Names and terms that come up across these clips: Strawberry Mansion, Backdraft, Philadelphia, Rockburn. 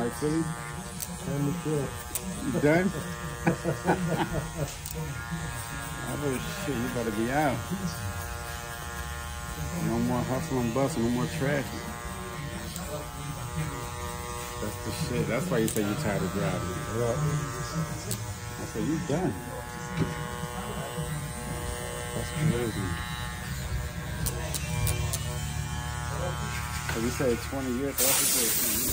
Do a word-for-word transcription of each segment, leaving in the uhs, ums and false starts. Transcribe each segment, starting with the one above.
right, Philly? Time to kill. You done? Oh shit, you better be out. No more hustling, busting, no more traffic. That's the shit. That's why you say you're tired of driving. Yeah. I said, you done. That's crazy. So you say twenty years? That's a good thing.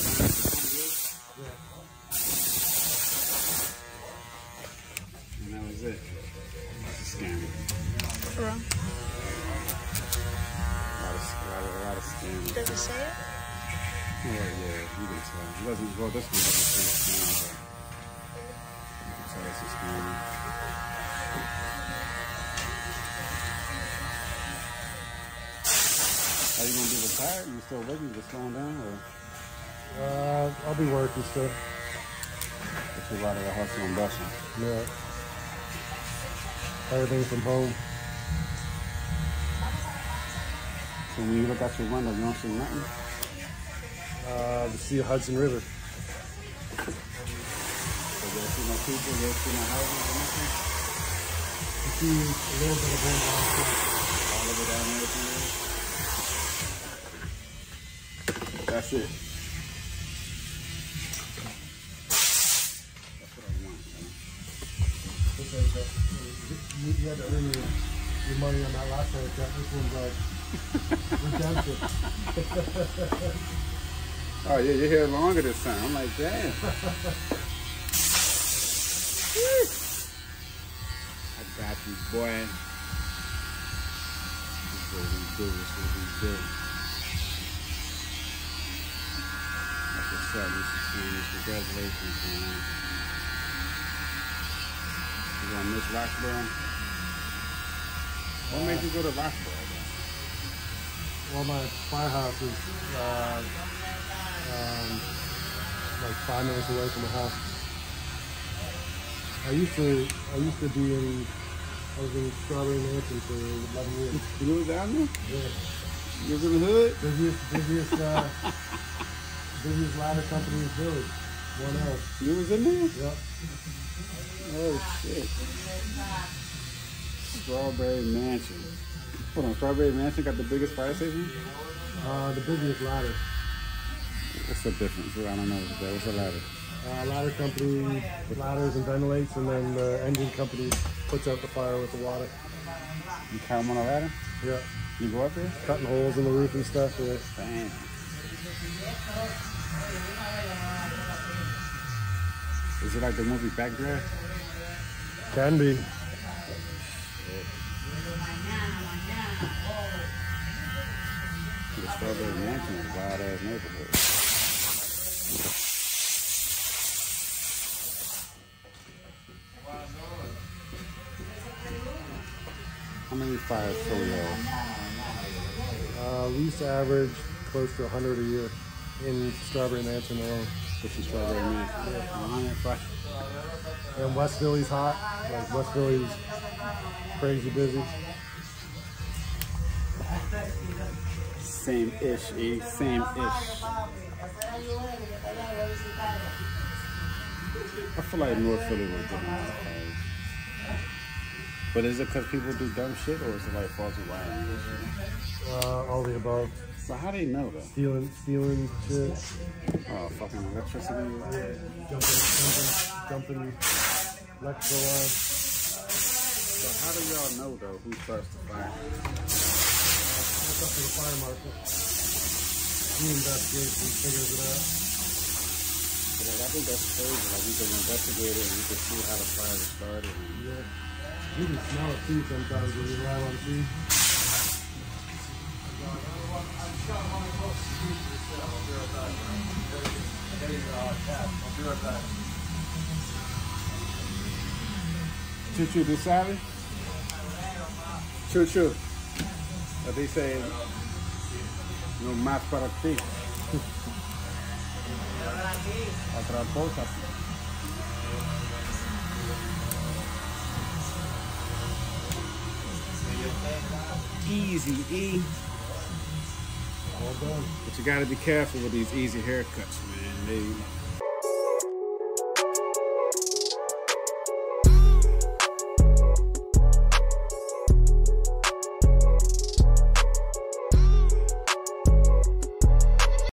Does it say it? Yeah, yeah, you can tell. It doesn't, well, this one doesn't say it's down, but you can tell it's just down. Are you going to be retired? Are you still working? Just slowing down? Or? Uh, I'll be working still. It's a lot of the hustle and bustle. Yeah. Everything from home. So when you look out your window, you don't see nothing? Uh, the Sea of Hudson River. So you don't see no people, you don't see no houses or nothing? You see a little bit of everything. All of it down there, everything there? That's it. That's what I want, man. Okay, you had to earn your, your money on that last time. This one's like... Oh yeah, you're here longer this time. I'm like, damn. I got you, boy. This is what we do. This is what we do. That's what's up, Mister Sanders. Congratulations, man. You gonna miss Rockburn? What made you go to Rockburn? Well, my firehouse is uh, um, like five minutes away from the house. I used to, I used to be in, I was in Strawberry Mansion for eleven years. You were down there? Yeah. You was in the hood? Busiest, busiest, uh, busiest ladder company in the village. One else. You was in there? Yep. Oh shit. Strawberry Mansion. Hold on, Strawberry Mansion got the biggest fire station? Uh, the busiest ladder. What's the difference? I don't know. What's a ladder? Uh, ladder company with ladders and ventilates, and then the engine company puts out the fire with the water. You climb on a ladder? Yeah. You go up there? Cutting holes in the roof and stuff. Yeah. Damn. Is it like the movie Backdraft? Can be. The Strawberry Mansion is a wild ass neighborhood. How many fires per year? Uh, we used to average close to a hundred a year in Strawberry Mansion alone. Which is Strawberry Mansion? Yeah, a hundred fires. And West Philly's hot. Like, West Philly's crazy busy. Same ish, eh? Same ish. I feel like North Philly was different last time. But is it because people do dumb shit, or is it like faulty wiring? Uh, all the above. So how do you know though? Stealing, stealing shit. Oh, fucking electricity. Yeah. Jumping, jumping, jumping. Electrical wire. So how do y'all know though who starts the fire? Up to the fire marshal. He investigates and figures it out. Yeah, I think that's crazy. Like, you can investigate it and you can see how the fire started. Yeah. You can smell it too sometimes when you ride on the sea. Choo choo, this Sally? Choo choo. But they say, no más para ti. Otra cosa. Easy, E. All done. But you gotta be careful with these easy haircuts, man. They